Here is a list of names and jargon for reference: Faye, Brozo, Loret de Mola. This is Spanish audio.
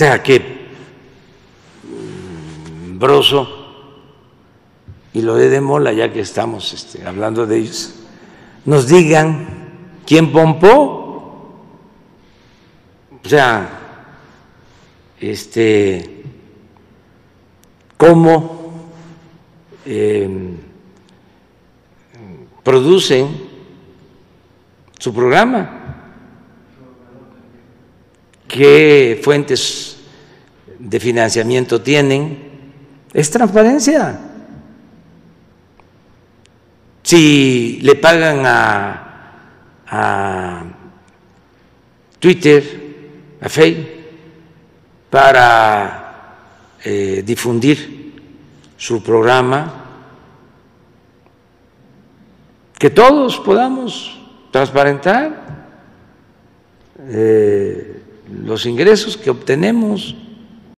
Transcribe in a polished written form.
sea que Broso y Loret de Mola, ya que estamos hablando de ellos, nos digan quién pompó, o sea, cómo producen su programa, qué fuentes de financiamiento tienen. Es transparencia. Si le pagan a Twitter, a Faye, para difundir su programa, que todos podamos transparentar los ingresos que obtenemos.